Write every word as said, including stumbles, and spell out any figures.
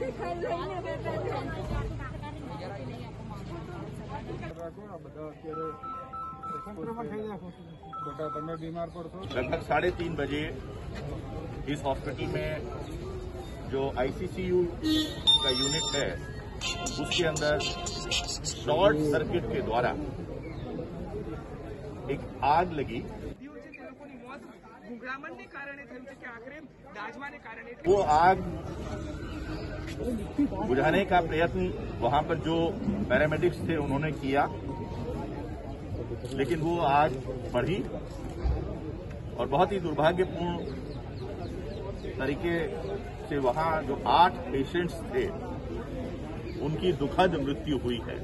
लगभग साढ़े तीन बजे इस हॉस्पिटल में जो आईसीसीयू का यूनिट है उसके अंदर शॉर्ट सर्किट के द्वारा एक आग लगी। वो आग बुझाने का प्रयत्न वहां पर जो पैरामेडिक्स थे उन्होंने किया, लेकिन वो आग बढ़ी और बहुत ही दुर्भाग्यपूर्ण तरीके से वहां जो आठ पेशेंट्स थे उनकी दुखद मृत्यु हुई है।